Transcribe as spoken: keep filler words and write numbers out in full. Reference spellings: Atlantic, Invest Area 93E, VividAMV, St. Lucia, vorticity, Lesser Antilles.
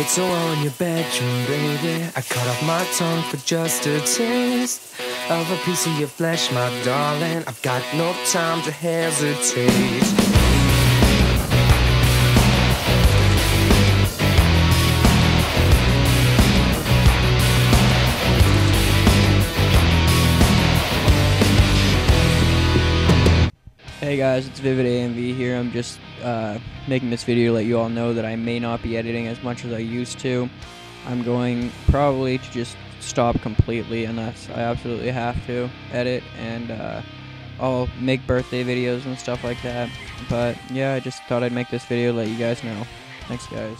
It's so all in your bedroom, baby. I cut off my tongue for just a taste of a piece of your flesh, my darling. I've got no time to hesitate. Hey guys, it's VividAMV here. I'm just uh, making this video to let you all know that I may not be editing as much as I used to. I'm going probably to just stop completely unless I absolutely have to edit, and uh, I'll make birthday videos and stuff like that. But yeah, I just thought I'd make this video to let you guys know. Thanks guys.